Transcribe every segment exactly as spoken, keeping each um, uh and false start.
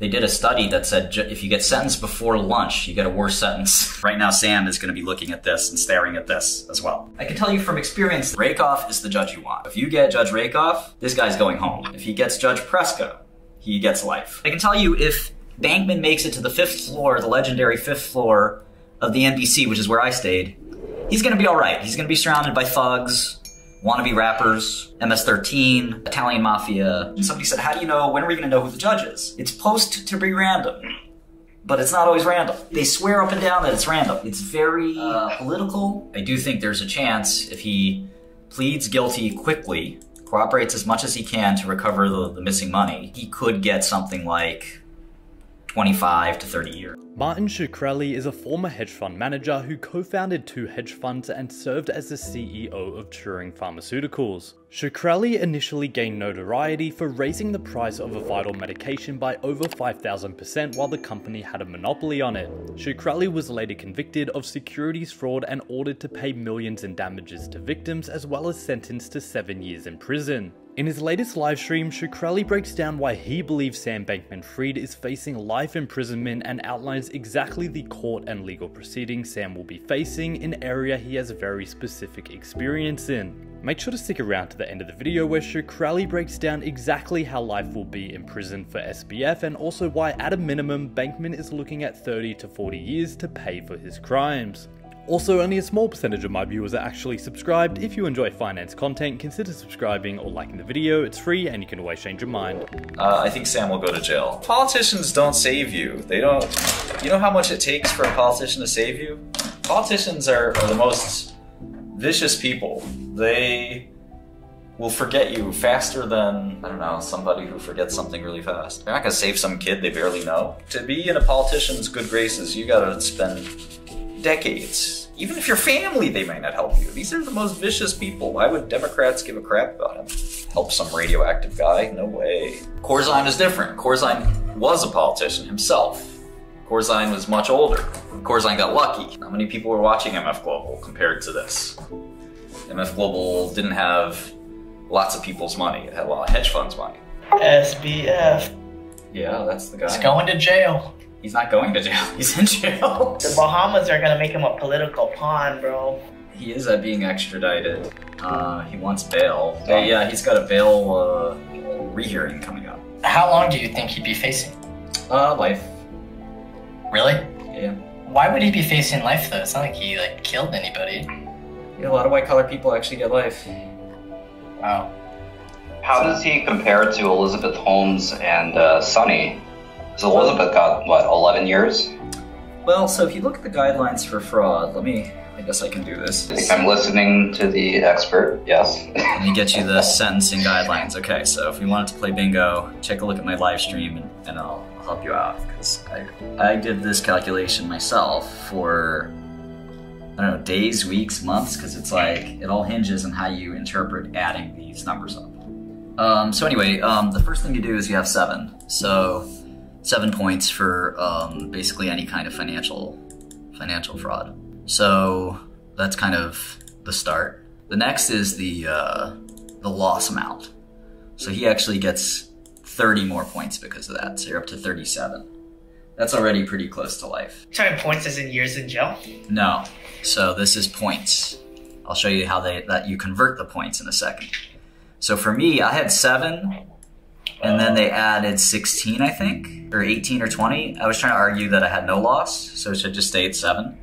They did a study that said if you get sentenced before lunch, you get a worse sentence. Right now, Sam is going to be looking at this and staring at this as well. I can tell you from experience, Rakoff is the judge you want. If you get Judge Rakoff, this guy's going home. If he gets Judge Preska, he gets life. I can tell you if Bankman makes it to the fifth floor, the legendary fifth floor of the N B C, which is where I stayed, he's going to be all right. He's going to be surrounded by thugs, wannabe rappers, M S thirteen, Italian mafia. And somebody said, how do you know, when are we gonna know who the judge is? It's supposed to be random, but it's not always random. They swear up and down that it's random. It's very uh, political. I do think there's a chance if he pleads guilty quickly, cooperates as much as he can to recover the, the missing money, he could get something like twenty-five to thirty years. Martin Shkreli is a former hedge fund manager who co-founded two hedge funds and served as the C E O of Turing Pharmaceuticals. Shkreli initially gained notoriety for raising the price of a vital medication by over five thousand percent while the company had a monopoly on it. Shkreli was later convicted of securities fraud and ordered to pay millions in damages to victims, as well as sentenced to seven years in prison. In his latest livestream, Shkreli breaks down why he believes Sam Bankman-Fried is facing life imprisonment and outlines exactly the court and legal proceedings Sam will be facing, an area he has very specific experience in. Make sure to stick around to the end of the video where Shkreli breaks down exactly how life will be in prison for S B F and also why at a minimum Bankman is looking at thirty to forty years to pay for his crimes. Also, only a small percentage of my viewers are actually subscribed. If you enjoy finance content, consider subscribing or liking the video. It's free and you can always change your mind. Uh, I think Sam will go to jail. Politicians don't save you. They don't... You know how much it takes for a politician to save you? Politicians are, are the most vicious people. They will forget you faster than, I don't know, somebody who forgets something really fast. They're not gonna save some kid they barely know. To be in a politician's good graces, you gotta spend decades. Even if you're family, they might not help you. These are the most vicious people. Why would Democrats give a crap about him? Help some radioactive guy? No way. Corzine is different. Corzine was a politician himself. Corzine was much older. Corzine got lucky. How many people were watching M F Global compared to this? M F Global didn't have lots of people's money. It had a lot of hedge funds' money. S B F. Yeah, that's the guy. He's going to jail. He's not going to jail. He's in jail. The Bahamas are gonna make him a political pawn, bro. He is uh, being extradited. Uh, he wants bail. So, yeah, he's got a bail uh, rehearing coming up. How long do you think he'd be facing? Uh, life. Really? Yeah. Why would he be facing life though? It's not like he like killed anybody. Yeah, a lot of white collar people actually get life. Wow. How so, does he compare to Elizabeth Holmes and uh, Sonny? So Elizabeth got, what, eleven years? Well, so if you look at the guidelines for fraud, let me, I guess I can do this. I'm listening to the expert, yes. Let me get you the sentencing guidelines. Okay, so if we wanted to play bingo, take a look at my live stream and, and I'll, I'll help you out. Because I, I did this calculation myself for, I don't know, days, weeks, months, because it's like, it all hinges on how you interpret adding these numbers up. Um, so anyway, um, the first thing you do is you have seven. So seven points for um, basically any kind of financial financial fraud. So that's kind of the start. The next is the, uh, the loss amount. So he actually gets thirty more points because of that. So you're up to thirty-seven. That's already pretty close to life. You're talking points as in years in jail? No. So this is points. I'll show you how they that you convert the points in a second. So for me, I had seven. And then they added sixteen, I think, or eighteen or twenty. I was trying to argue that I had no loss, so it should just stay at seven,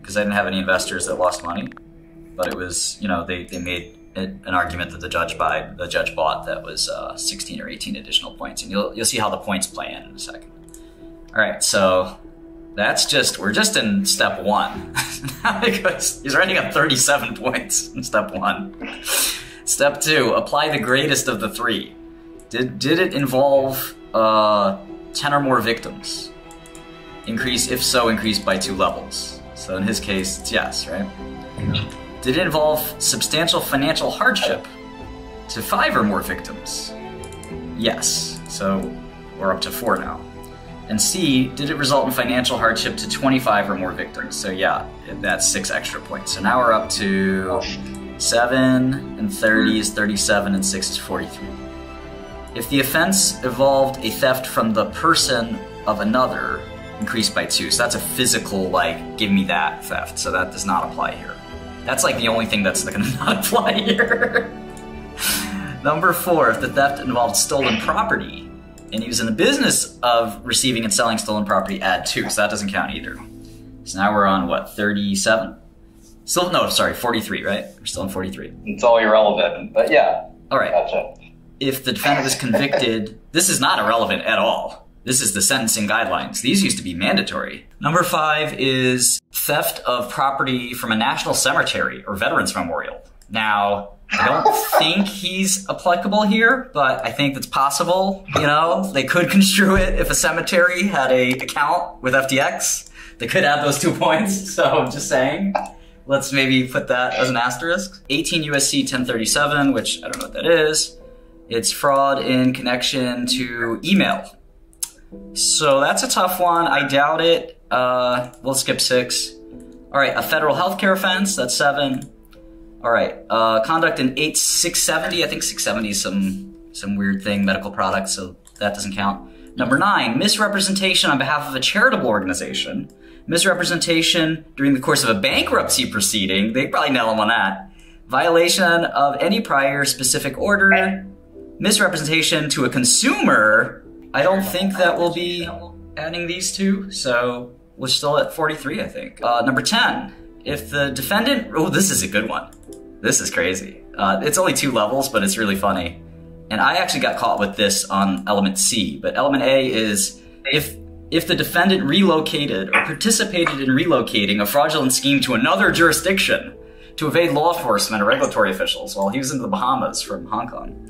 because I didn't have any investors that lost money. But it was, you know, they, they made it an argument that the judge buy, the judge bought that was uh, sixteen or eighteen additional points. And you'll, you'll see how the points play in in a second. All right, so that's just, we're just in step one. Because he's running up thirty-seven points in step one. Step two, apply the greatest of the three. Did, did it involve uh, ten or more victims? Increase, if so, increase by two levels. So in his case, it's yes, right? Did it involve substantial financial hardship to five or more victims? Yes, so we're up to four now. And C, did it result in financial hardship to twenty-five or more victims? So yeah, that's six extra points. So now we're up to seven and thirty is thirty-seven and six is forty-three. If the offense involved a theft from the person of another, increased by two. So that's a physical, like, give me that theft. So that does not apply here. That's like the only thing that's gonna not apply here. Number four, if the theft involved stolen property and he was in the business of receiving and selling stolen property, add two. So that doesn't count either. So now we're on what, thirty-seven? Still, no, sorry, forty-three, right? We're still in forty-three. It's all irrelevant, but yeah. All right. Gotcha. If the defendant was convicted, this is not irrelevant at all. This is the sentencing guidelines. These used to be mandatory. Number five is theft of property from a national cemetery or veterans memorial. Now, I don't think he's applicable here, but I think that's possible. You know, they could construe it if a cemetery had a account with F T X. They could add those two points. So I'm just saying, let's maybe put that as an asterisk. eighteen U S C ten thirty-seven, which I don't know what that is. It's fraud in connection to email. So that's a tough one. I doubt it. Uh, we'll skip six. All right, a federal healthcare offense. That's seven. All right, uh, conduct in eight six seventy. I think six seventy is some some weird thing, medical products. So that doesn't count. Number nine, misrepresentation on behalf of a charitable organization. Misrepresentation during the course of a bankruptcy proceeding. They probably nail him on that. Violation of any prior specific order. Misrepresentation to a consumer. I don't think that we'll be adding these two, so we're still at forty-three, I think. Uh, number ten, if the defendant, oh, this is a good one. This is crazy. Uh, it's only two levels, but it's really funny. And I actually got caught with this on element C, but element A is if, if the defendant relocated or participated in relocating a fraudulent scheme to another jurisdiction to evade law enforcement or regulatory officials while he was in the Bahamas from Hong Kong.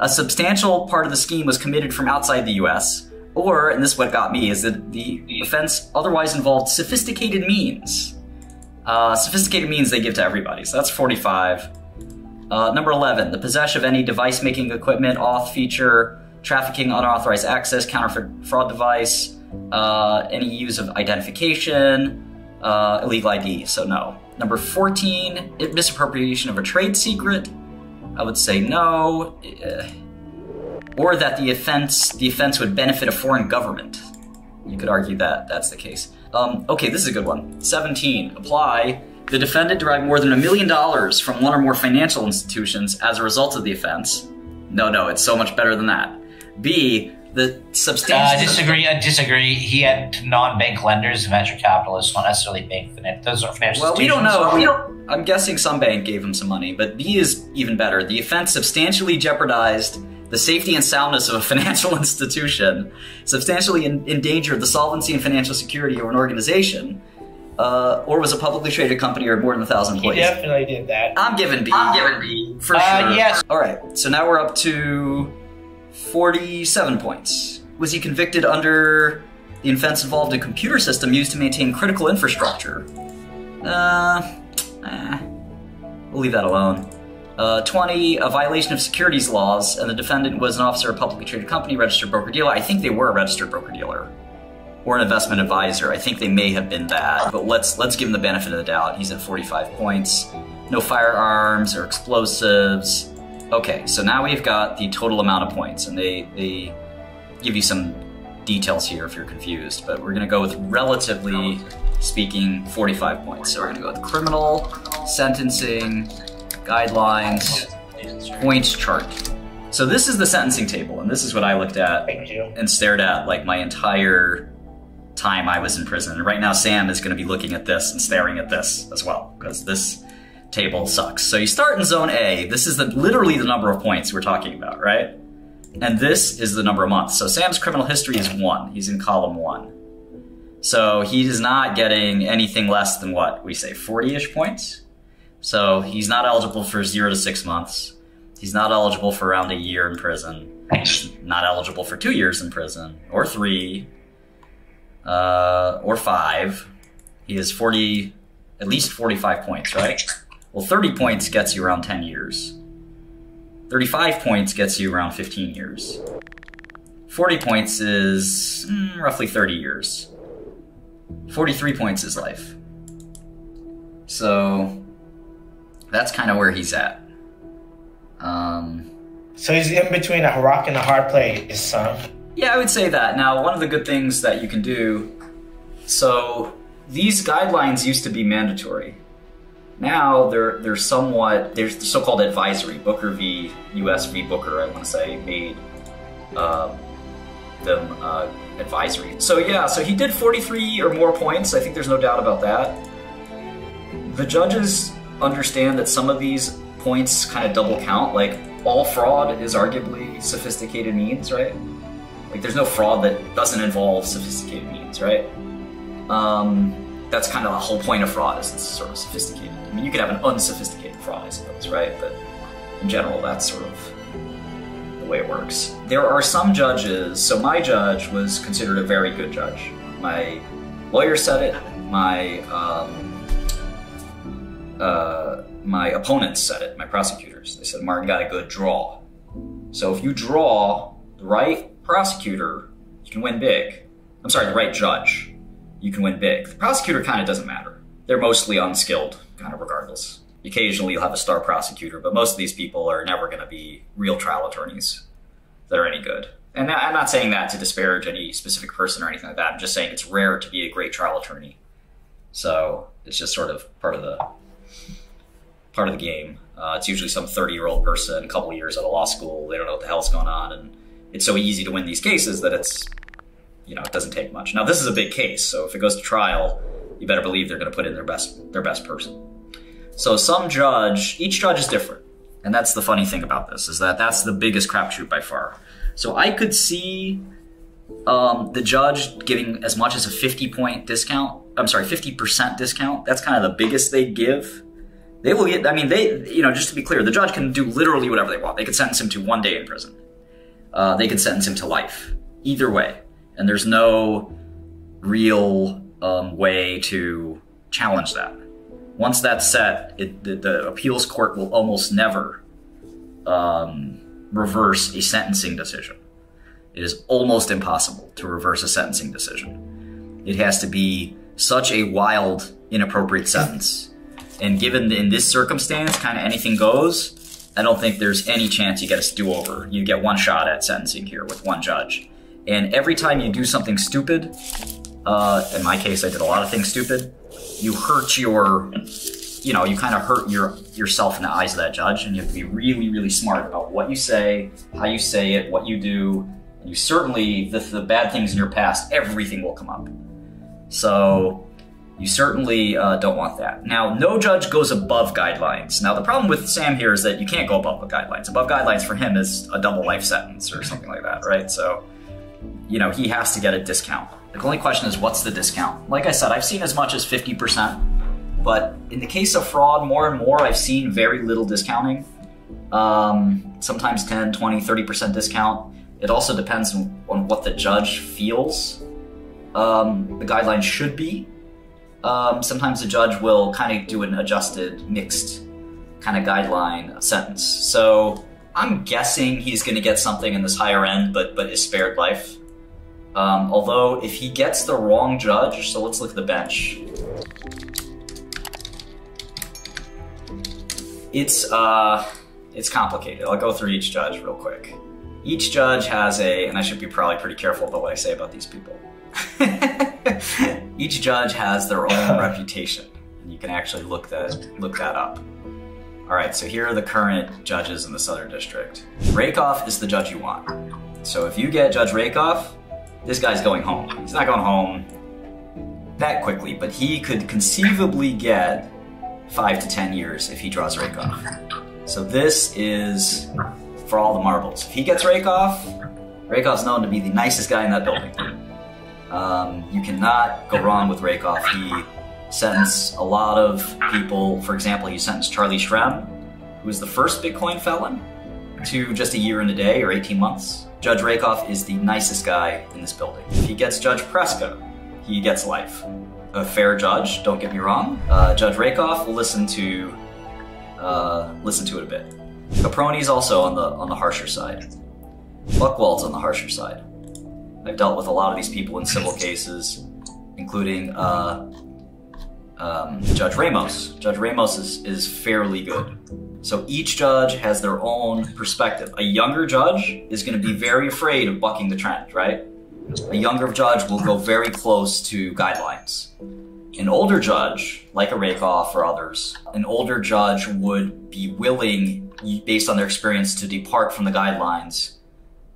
A substantial part of the scheme was committed from outside the U S, or, and this is what got me, is that the offense otherwise involved sophisticated means. Uh, sophisticated means they give to everybody, so that's forty-five. Uh, number eleven, the possession of any device-making equipment, auth feature, trafficking, unauthorized access, counterfeit fraud device, uh, any use of identification, uh, illegal I D, so no. Number fourteen, misappropriation of a trade secret. I would say no, uh, or that the offense the offense would benefit a foreign government. You could argue that that's the case. Um, okay, this is a good one. seventeen, apply. The defendant derived more than a million dollars from one or more financial institutions as a result of the offense. No, no, it's so much better than that. B, the substantial- I uh, disagree, I disagree. He had non-bank lenders, venture capitalists, not necessarily bank finance. Those are financial well, institutions. Well, we don't know. We don't I'm guessing some bank gave him some money, but B is even better. The offense substantially jeopardized the safety and soundness of a financial institution, substantially in endangered the solvency and financial security of an organization, uh, or was a publicly traded company or more than a thousand employees. He definitely did that. I'm giving B. I'm giving B. For uh, sure. Yes. All right, so now we're up to forty-seven points. Was he convicted under the offense involved a computer system used to maintain critical infrastructure? Uh... Eh, we'll leave that alone. Uh, twenty, a violation of securities laws, and the defendant was an officer of a publicly traded company, registered broker-dealer. I think they were a registered broker-dealer or an investment advisor. I think they may have been that, but let's let's give him the benefit of the doubt. He's at forty-five points. No firearms or explosives. Okay, so now we've got the total amount of points, and they, they give you some details here if you're confused, but we're gonna go with relatively speaking forty-five points. So we're gonna go with criminal, sentencing, guidelines, points chart. So this is the sentencing table, and this is what I looked at and stared at like my entire time I was in prison. And right now Sam is gonna be looking at this and staring at this as well, because this table sucks. So you start in zone A. This is the, literally the number of points we're talking about, right? And this is the number of months. So Sam's criminal history is one. He's in column one. So he is not getting anything less than what we say, forty-ish points. So he's not eligible for zero to six months. He's not eligible for around a year in prison. He's not eligible for two years in prison, or three, uh, or five. He is forty, at least forty-five points, right? Well, thirty points gets you around ten years. thirty-five points gets you around fifteen years. forty points is mm, roughly thirty years. forty-three points is life. So that's kind of where he's at. Um, So he's in between a rock and a hard place, son. Yeah, I would say that. Now, one of the good things that you can do, so these guidelines used to be mandatory. Now they're they're somewhat, they're so-called advisory. Booker v. U S v. Booker, I want to say, made uh, them uh, advisory. So yeah, so he did forty-three or more points. I think there's no doubt about that. The judges understand that some of these points kind of double count. Like, all fraud is arguably sophisticated means, right? Like, there's no fraud that doesn't involve sophisticated means, right? Um, that's kind of the whole point of fraud, is it's sort of sophisticated. I mean, you could have an unsophisticated fraud, I suppose, right? But in general, that's sort of the way it works. There are some judges, so my judge was considered a very good judge. My lawyer said it, my, um, uh, my opponents said it, my prosecutors. They said, Martin got a good draw. So if you draw the right prosecutor, you can win big. I'm sorry, the right judge, you can win big. The prosecutor kind of doesn't matter. They're mostly unskilled, kind of regardless. Occasionally you'll have a star prosecutor, but most of these people are never going to be real trial attorneys that are any good. And I'm not saying that to disparage any specific person or anything like that. I'm just saying it's rare to be a great trial attorney. So it's just sort of part of the part of the game. Uh, it's usually some thirty-year-old person, a couple of years out of law school. They don't know what the hell's going on, and it's so easy to win these cases that it's, you know, it doesn't take much. Now, this is a big case, so if it goes to trial, you better believe they're going to put in their best, their best person. So some judge, each judge is different. And that's the funny thing about this, is that that's the biggest crapshoot by far. So I could see um, the judge giving as much as a fifty point discount. I'm sorry, fifty percent discount. That's kind of the biggest they give. They will get, I mean, they, you know, just to be clear, the judge can do literally whatever they want. They could sentence him to one day in prison. Uh, they could sentence him to life, either way. And there's no real um, way to challenge that. Once that's set, it, the, the appeals court will almost never um, reverse a sentencing decision. It is almost impossible to reverse a sentencing decision. It has to be such a wild, inappropriate sentence. And given the, in this circumstance, kind of anything goes. I don't think there's any chance you get a do-over. You get one shot at sentencing here with one judge. And every time you do something stupid, uh, in my case, I did a lot of things stupid, you hurt your, you know, you kind of hurt your yourself in the eyes of that judge, and you have to be really, really smart about what you say, how you say it, what you do. And you certainly, the, the bad things in your past, everything will come up. So you certainly uh, don't want that. Now, no judge goes above guidelines. Now, the problem with Sam here is that you can't go above the guidelines. Above guidelines for him is a double life sentence or something like that, right? So, you know, he has to get a discount. The only question is, what's the discount? Like I said, I've seen as much as fifty percent, but in the case of fraud, more and more, I've seen very little discounting. Um, sometimes ten, twenty, thirty percent discount. It also depends on, on what the judge feels um, the guidelines should be. Um, sometimes the judge will kind of do an adjusted, mixed kind of guideline sentence. So I'm guessing he's going to get something in this higher end, but but is spared life. Um, although if he gets the wrong judge, so let's look at the bench. It's uh, it's complicated. I'll go through each judge real quick. Each judge has a, and I should be probably pretty careful about what I say about these people. Each judge has their own reputation, and you can actually look that look that up. All right, so here are the current judges in the Southern District. Rakoff is the judge you want. So if you get Judge Rakoff, this guy's going home. He's not going home that quickly, but he could conceivably get five to ten years if he draws Rakoff. So this is for all the marbles. If he gets Rakoff, Rakoff's known to be the nicest guy in that building. Um, you cannot go wrong with Rakoff. He sentenced a lot of people. For example, he sentenced Charlie Shrem, who was the first Bitcoin felon, to just a year and a day or eighteen months. Judge Rakoff is the nicest guy in this building. If he gets Judge Preska, he gets life. A fair judge, don't get me wrong. Uh, Judge Rakoff will listen to, uh, listen to it a bit. Caproni's also on the, on the harsher side. Buckwalt's on the harsher side. I've dealt with a lot of these people in civil cases, including uh, um, Judge Ramos. Judge Ramos is, is fairly good. So each judge has their own perspective. A younger judge is going to be very afraid of bucking the trend, right? A younger judge will go very close to guidelines. An older judge, like a Rakoff or others, an older judge would be willing, based on their experience, to depart from the guidelines.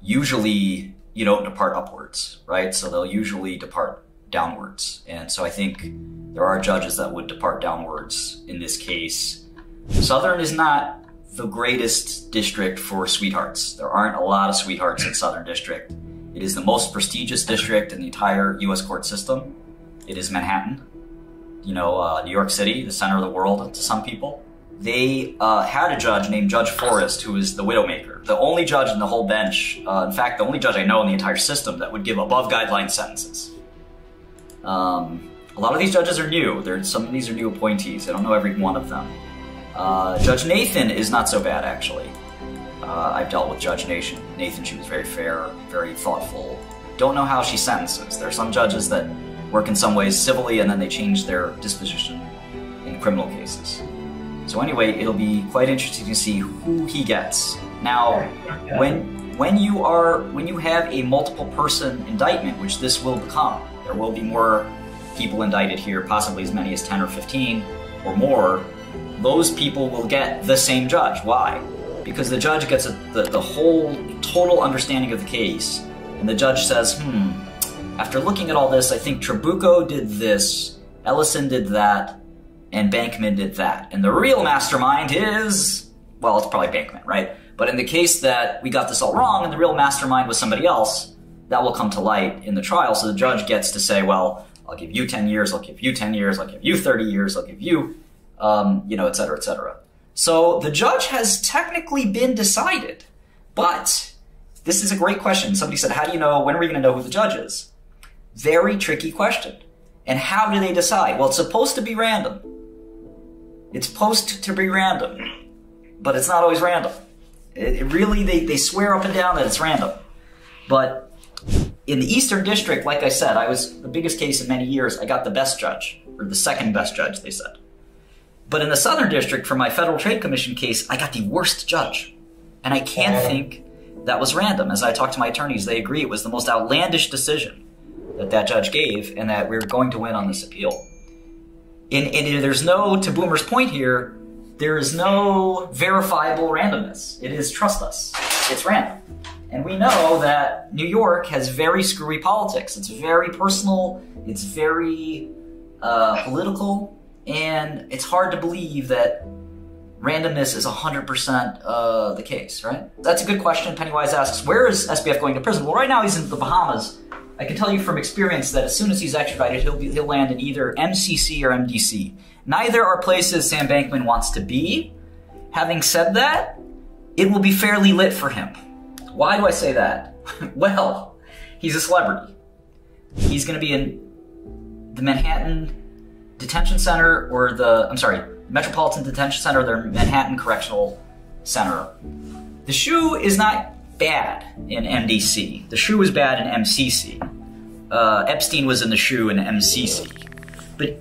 Usually, you don't depart upwards, right? So they'll usually depart downwards. And so I think there are judges that would depart downwards in this case. Southern is not the greatest district for sweethearts. There aren't a lot of sweethearts in Southern District. It is the most prestigious district in the entire U S court system. It is Manhattan, you know, uh, New York City, the center of the world to some people. They uh, had a judge named Judge Forrest, who is the widowmaker. The only judge in the whole bench, uh, in fact, the only judge I know in the entire system that would give above guideline sentences. Um, a lot of these judges are new. They're, some of these are new appointees. I don't know every one of them. Uh, Judge Nathan is not so bad, actually. Uh, I've dealt with Judge Nathan. Nathan, she was very fair, very thoughtful. Don't know how she sentences. There are some judges that work in some ways civilly, and then they change their disposition in criminal cases. So anyway, it'll be quite interesting to see who he gets. Now, when, when, you, are, when you have a multiple-person indictment, which this will become, there will be more people indicted here, possibly as many as ten or fifteen or more. Those people will get the same judge. Why? Because the judge gets a, the, the whole total understanding of the case, and the judge says, hmm, after looking at all this, I think Trabuco did this, Ellison did that, and Bankman did that. And the real mastermind is, well, it's probably Bankman, right? But in the case that we got this all wrong and the real mastermind was somebody else, that will come to light in the trial. So the judge gets to say, well, I'll give you ten years, I'll give you ten years, I'll give you thirty years, I'll give you Um, you know, et cetera, et cetera. So the judge has technically been decided, but this is a great question. Somebody said, how do you know, when are we going to know who the judge is? Very tricky question. And how do they decide? Well, it's supposed to be random. It's supposed to be random, but it's not always random. It, it really, they, they swear up and down that it's random. But in the Eastern District, like I said, I was the biggest case in many years. I got the best judge, or the second best judge, they said. But in the Southern District, for my Federal Trade Commission case, I got the worst judge. And I can't think that was random. As I talked to my attorneys, they agree it was the most outlandish decision that that judge gave and that we're going to win on this appeal. And, and there's no, to Boomer's point here, there is no verifiable randomness. It is, trust us, it's random. And we know that New York has very screwy politics. It's very personal, it's very uh, political. And it's hard to believe that randomness is one hundred percent uh, the case, right? That's a good question. Pennywise asks, where is S B F going to prison? Well, right now he's in the Bahamas. I can tell you from experience that as soon as he's extradited, he'll, be, he'll land in either M C C or M D C. Neither are places Sam Bankman wants to be. Having said that, it will be fairly lit for him. Why do I say that? Well, he's a celebrity. He's going to be in the Manhattan Detention Center, or the, I'm sorry, Metropolitan Detention Center, their Manhattan Correctional Center. The shoe is not bad in M D C. The shoe was bad in M C C. Uh, Epstein was in the shoe in M C C. But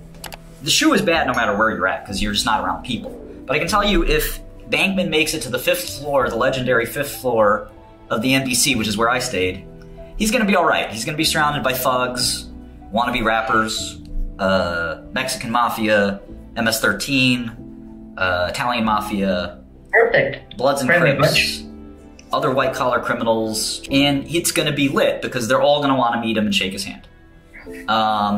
the shoe is bad no matter where you're at, because you're just not around people. But I can tell you, if Bankman makes it to the fifth floor, the legendary fifth floor of the N B C, which is where I stayed, he's going to be all right. He's going to be surrounded by thugs, wannabe rappers, Uh, Mexican Mafia, M S thirteen, uh, Italian Mafia, perfect, Bloods and Crips, other white-collar criminals, and it's going to be lit because they're all going to want to meet him and shake his hand. Um,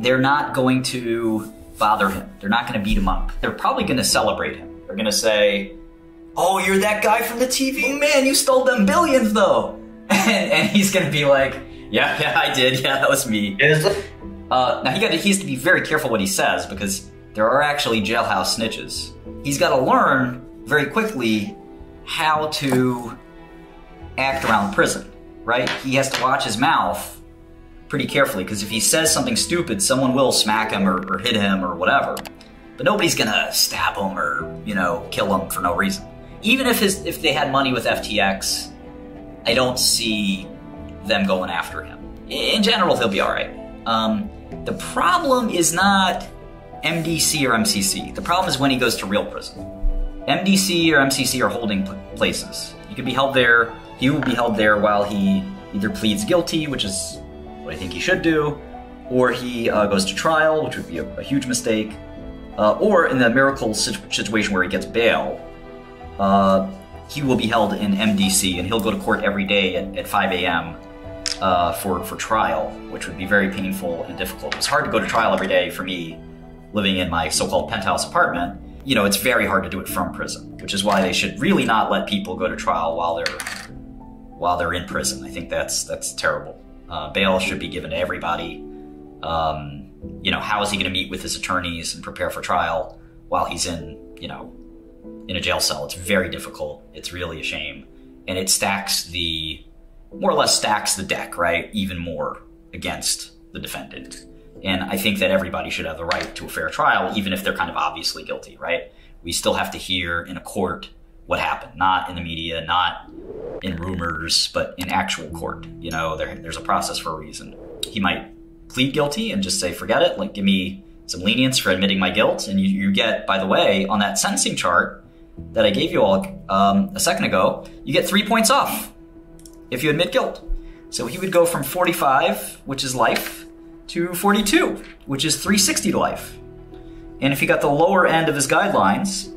they're not going to bother him. They're not going to beat him up. They're probably going to celebrate him. They're going to say, oh, you're that guy from the T V? Man, you stole them billions, though. and, and he's going to be like, yeah, yeah, I did. Yeah, that was me. Uh, now, he, got to, he has to be very careful what he says, because there are actually jailhouse snitches. He's got to learn very quickly how to act around prison, right? He has to watch his mouth pretty carefully, because if he says something stupid, someone will smack him or, or hit him or whatever. But nobody's going to stab him or, you know, kill him for no reason. Even if, his, if they had money with F T X, I don't see them going after him. In general, he'll be all right. Um, the problem is not M D C or M C C. The problem is when he goes to real prison. M D C or M C C are holding places. You could be held there. He will be held there while he either pleads guilty, which is what I think he should do, or he uh, goes to trial, which would be a, a huge mistake, uh, or in the miracle situ situation where he gets bail, uh, he will be held in M D C, and he'll go to court every day at, at five A M Uh, for, for trial, which would be very painful and difficult. It was hard to go to trial every day for me, living in my so-called penthouse apartment. You know, it's very hard to do it from prison, which is why they should really not let people go to trial while they're while they're in prison. I think that's that's terrible. Uh, bail should be given to everybody. Um, you know, how is he going to meet with his attorneys and prepare for trial while he's in, you know, in a jail cell? It's very difficult. It's really a shame, and it stacks the more or less stacks the deck, right, even more against the defendant. And I think that everybody should have the right to a fair trial, even if they're kind of obviously guilty, right? We still have to hear in a court what happened, not in the media, not in rumors, but in actual court. You know, there, there's a process for a reason. He might plead guilty and just say, forget it, like, give me some lenience for admitting my guilt. And you, you get, by the way, on that sentencing chart that I gave you all um, a second ago, you get three points off if you admit guilt. So he would go from forty-five, which is life, to forty-two, which is three sixty to life. And if he got the lower end of his guidelines,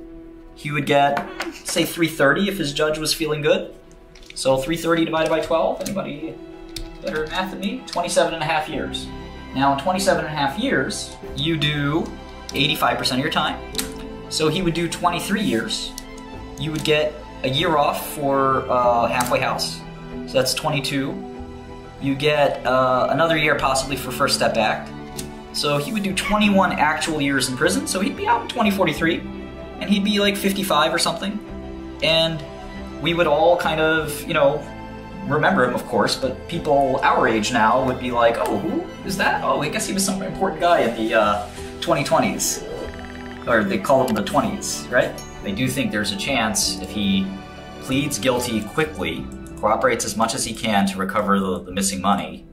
he would get, say, three thirty if his judge was feeling good. So three thirty divided by twelve, anybody better at math than me? twenty-seven and a half years. Now in twenty-seven and a half years, you do eighty-five percent of your time. So he would do twenty-three years. You would get a year off for uh, halfway house. So that's twenty-two. You get uh, another year possibly for First Step Act. So he would do twenty-one actual years in prison. So he'd be out in twenty forty-three, and he'd be like fifty-five or something. And we would all kind of, you know, remember him, of course, but people our age now would be like, oh, who is that? Oh, I guess he was some important guy in the uh, twenty twenties. Or they call him the twenties, right? They do think there's a chance if he pleads guilty quickly, cooperates as much as he can to recover the, the missing money,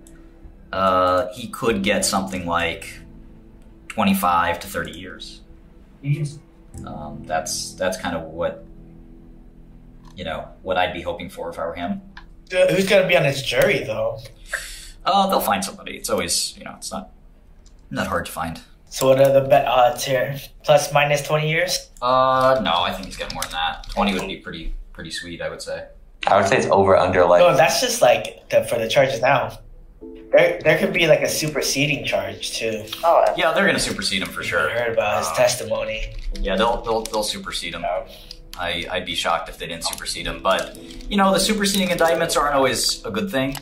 uh, he could get something like twenty-five to thirty years. Um, that's that's kind of what, you know, what I'd be hoping for if I were him. Uh, who's going to be on his jury, though? Uh, they'll find somebody. It's always, you know, it's not not hard to find. So what are the bet odds here? Plus minus twenty years? Uh, no, I think he's got more than that. twenty would be pretty pretty sweet, I would say. I would say it's over under like. No, that's just like the, for the charges now. There, there could be like a superseding charge too. Oh, yeah, they're gonna supersede him for sure. I heard about his um, testimony. Yeah, they'll they'll theyll supersede him. Um, I I'd be shocked if they didn't supersede him, but you know the superseding indictments aren't always a good thing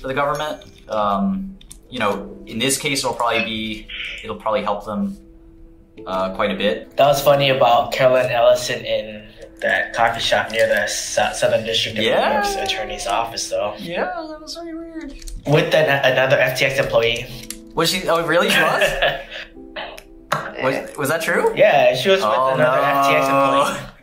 for the government. Um, you know, in this case, it'll probably be it'll probably help them uh, quite a bit. That was funny about Caroline Ellison in that coffee shop near the Southern District yeah. Attorney's office, though. Yeah, that was very weird. With the, another F T X employee. Was she? Oh, really? She was? was, was that true? Yeah, she was oh, with another no. F T X employee.